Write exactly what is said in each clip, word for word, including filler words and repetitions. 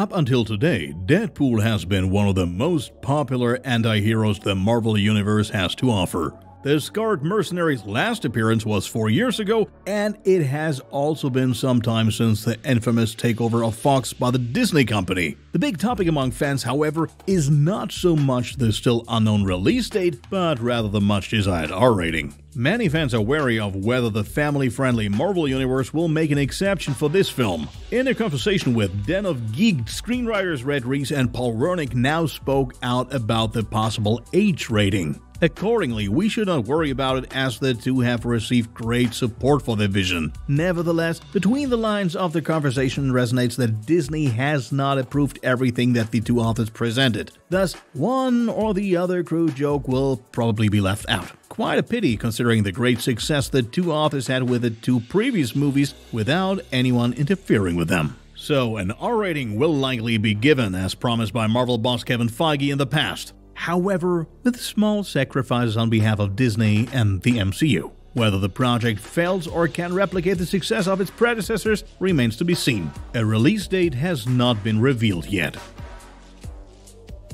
Up until today, Deadpool has been one of the most popular anti-heroes the Marvel Universe has to offer. The scarred mercenary's last appearance was four years ago, and it has also been some time since the infamous takeover of Fox by the Disney company. The big topic among fans, however, is not so much the still unknown release date, but rather the much-desired R rating. Many fans are wary of whether the family-friendly Marvel Universe will make an exception for this film. In a conversation with Den of Geek, screenwriters Red Reese and Paul Wernick now spoke out about the possible H rating. Accordingly, we should not worry about it as the two have received great support for their vision. Nevertheless, between the lines of the conversation resonates that Disney has not approved everything that the two authors presented. Thus, one or the other crude joke will probably be left out. Quite a pity considering the great success the two authors had with the two previous movies without anyone interfering with them. So, an R rating will likely be given as promised by Marvel boss Kevin Feige in the past. However, with small sacrifices on behalf of Disney and the M C U. Whether the project fails or can replicate the success of its predecessors remains to be seen. A release date has not been revealed yet.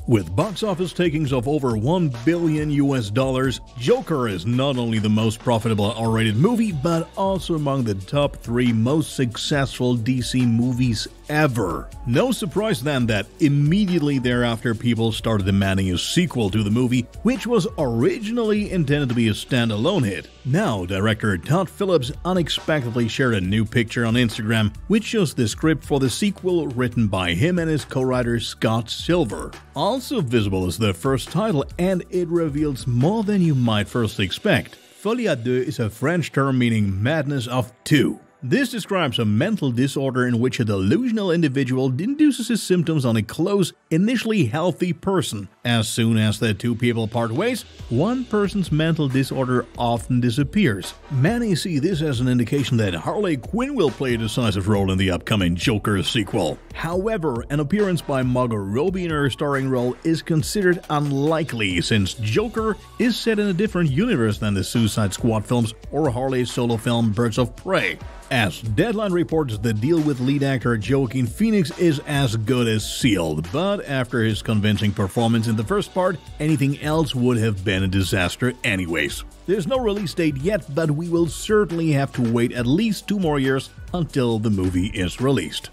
With box office takings of over one billion U S dollars, Joker is not only the most profitable R-rated movie, but also among the top three most successful D C movies ever. No surprise then that immediately thereafter people started demanding a sequel to the movie, which was originally intended to be a standalone hit. Now, director Todd Phillips unexpectedly shared a new picture on Instagram, which shows the script for the sequel written by him and his co-writer Scott Silver. Also visible is the first title, and it reveals more than you might first expect. Folie à deux is a French term meaning madness of two. This describes a mental disorder in which a delusional individual induces his symptoms on a close, initially healthy person. As soon as the two people part ways, one person's mental disorder often disappears. Many see this as an indication that Harley Quinn will play a decisive role in the upcoming Joker sequel. However, an appearance by Margot Robbie in her starring role is considered unlikely since Joker is set in a different universe than the Suicide Squad films or Harley's solo film Birds of Prey. As Deadline reports, the deal with lead actor Joaquin Phoenix is as good as sealed, but after his convincing performance in the first part, anything else would have been a disaster anyways. There's no release date yet, but we will certainly have to wait at least two more years until the movie is released.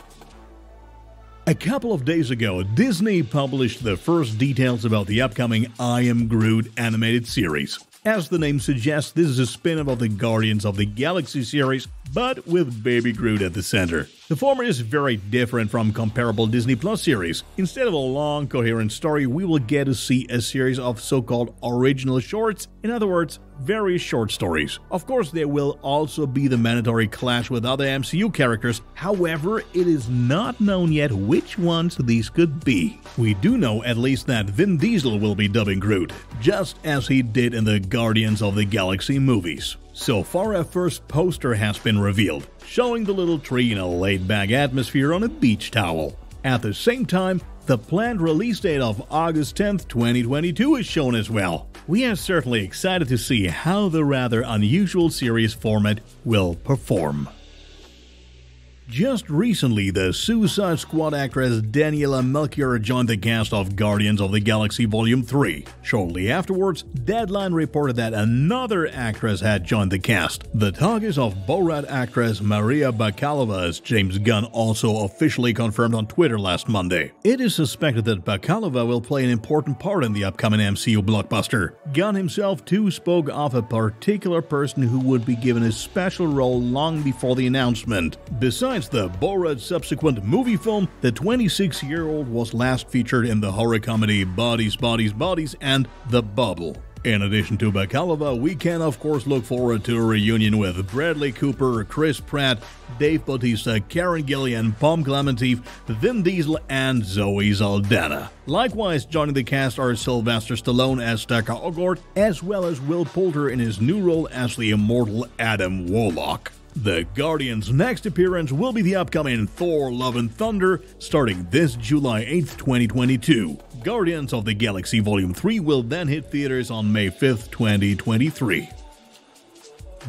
A couple of days ago, Disney published the first details about the upcoming I Am Groot animated series. As the name suggests, this is a spin-off of the Guardians of the Galaxy series, but with Baby Groot at the center. The former is very different from comparable Disney Plus series. Instead of a long, coherent story, we will get to see a series of so-called original shorts, in other words, very short stories. Of course, there will also be the mandatory clash with other M C U characters, however, it is not known yet which ones these could be. We do know at least that Vin Diesel will be dubbing Groot, just as he did in the Guardians of the Galaxy movies. So far, a first poster has been revealed, showing the little tree in a laid-back atmosphere on a beach towel. At the same time, the planned release date of August tenth, twenty twenty-two is shown as well. We are certainly excited to see how the rather unusual series format will perform. Just recently, the Suicide Squad actress Daniela Melchior joined the cast of Guardians of the Galaxy Vol. three. Shortly afterwards, Deadline reported that another actress had joined the cast. The talk is of Borat actress Maria Bakalova, as James Gunn also officially confirmed on Twitter last Monday. It is suspected that Bakalova will play an important part in the upcoming M C U blockbuster. Gunn himself too spoke of a particular person who would be given a special role long before the announcement. Besides Besides the Borat subsequent movie film, the twenty-six-year-old was last featured in the horror comedy Bodies, Bodies, Bodies and The Bubble. In addition to Bakalova, we can of course look forward to a reunion with Bradley Cooper, Chris Pratt, Dave Bautista, Karen Gillan, Pom Clementine, Vin Diesel and Zoe Saldana. Likewise, joining the cast are Sylvester Stallone as Taka Ogord, as well as Will Poulter in his new role as the immortal Adam Warlock. The Guardians' next appearance will be the upcoming Thor Love and Thunder, starting this July eighth, twenty twenty-two. Guardians of the Galaxy Vol. three will then hit theaters on May fifth, twenty twenty-three.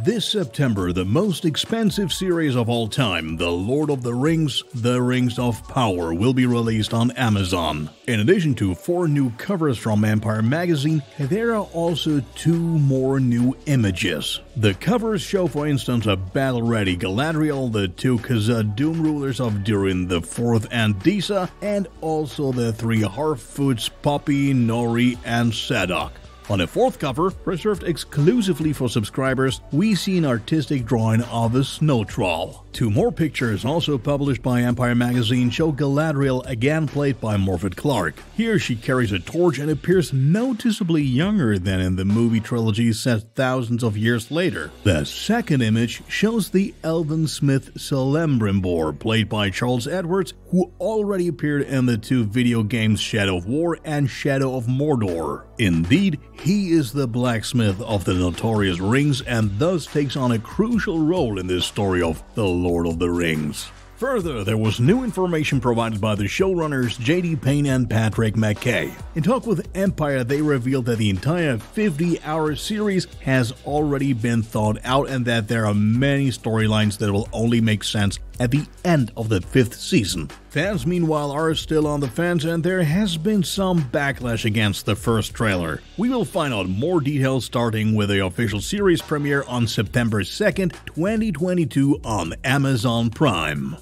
This September, the most expensive series of all time, The Lord of the Rings, The Rings of Power, will be released on Amazon. In addition to four new covers from Empire Magazine, there are also two more new images. The covers show, for instance, a battle-ready Galadriel, the two Khazad Doom rulers of Durin the Fourth and Disa, and also the three Harfoots, Poppy, Nori, and Sadok. On a fourth cover, reserved exclusively for subscribers, we see an artistic drawing of a snow troll. Two more pictures, also published by Empire Magazine, show Galadriel, again played by Morfydd Clark. Here she carries a torch and appears noticeably younger than in the movie trilogy set thousands of years later. The second image shows the elven smith Celebrimbor, played by Charles Edwards, who already appeared in the two video games Shadow of War and Shadow of Mordor. Indeed, he is the blacksmith of the notorious rings and thus takes on a crucial role in this story of The Lord of the Rings. Further, there was new information provided by the showrunners J D Payne and Patrick McKay. In talk with Empire, they revealed that the entire fifty-hour series has already been thought out and that there are many storylines that will only make sense at the end of the fifth season. Fans, meanwhile, are still on the fence and there has been some backlash against the first trailer. We will find out more details starting with the official series premiere on September second, twenty twenty-two on Amazon Prime.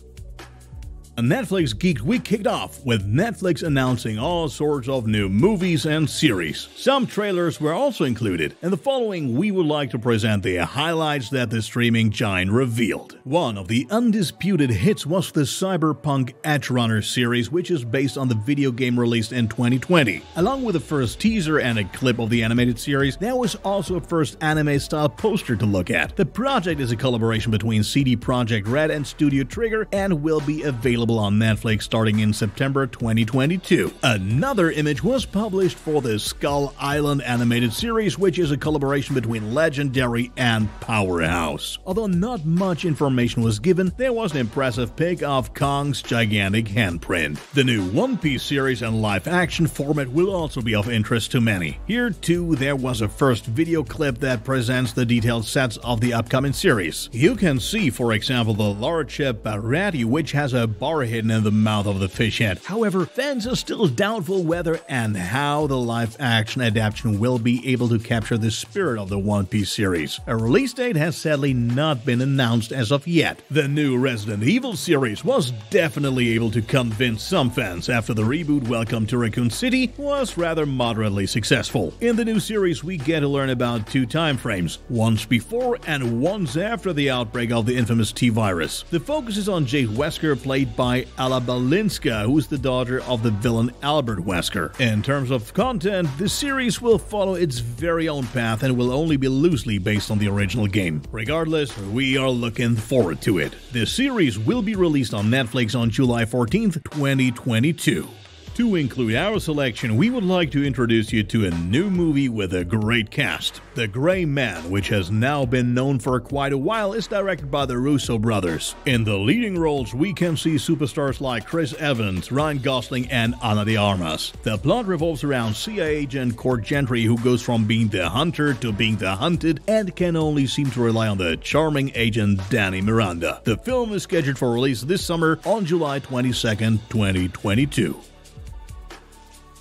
A Netflix Geek Week kicked off with Netflix announcing all sorts of new movies and series. Some trailers were also included, and the following we would like to present the highlights that the streaming giant revealed. One of the undisputed hits was the cyberpunk Edgerunner series, which is based on the video game released in twenty twenty. Along with the first teaser and a clip of the animated series, there was also a first anime-style poster to look at. The project is a collaboration between C D Projekt Red and Studio Trigger and will be available on Netflix starting in September twenty twenty-two. Another image was published for the Skull Island animated series, which is a collaboration between Legendary and Powerhouse. Although not much information was given, there was an impressive pic of Kong's gigantic handprint. The new One Piece series and live-action format will also be of interest to many. Here, too, there was a first video clip that presents the detailed sets of the upcoming series. You can see, for example, the large ship Barati, which has a bar hidden in the mouth of the fish head. However, fans are still doubtful whether and how the live-action adaptation will be able to capture the spirit of the One Piece series. A release date has sadly not been announced as of yet. The new Resident Evil series was definitely able to convince some fans after the reboot Welcome to Raccoon City was rather moderately successful. In the new series, we get to learn about two time frames, once before and once after the outbreak of the infamous T-Virus. The focus is on Jade Wesker, played by by Alla Balinska, who's the daughter of the villain Albert Wesker. In terms of content, the series will follow its very own path and will only be loosely based on the original game. Regardless, we are looking forward to it. The series will be released on Netflix on July fourteenth, twenty twenty-two. To include our selection, we would like to introduce you to a new movie with a great cast. The Gray Man, which has now been known for quite a while, is directed by the Russo brothers. In the leading roles, we can see superstars like Chris Evans, Ryan Gosling, and Ana de Armas. The plot revolves around C I A agent Court Gentry, who goes from being the hunter to being the hunted and can only seem to rely on the charming agent Danny Miranda. The film is scheduled for release this summer on July twenty-second, twenty twenty-two.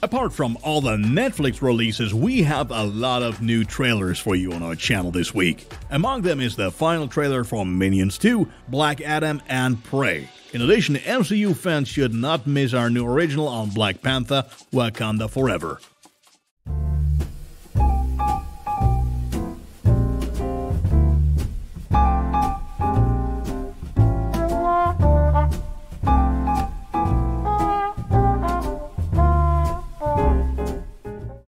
Apart from all the Netflix releases, we have a lot of new trailers for you on our channel this week. Among them is the final trailer for Minions two, Black Adam, and Prey. In addition, M C U fans should not miss our new original on Black Panther, Wakanda Forever.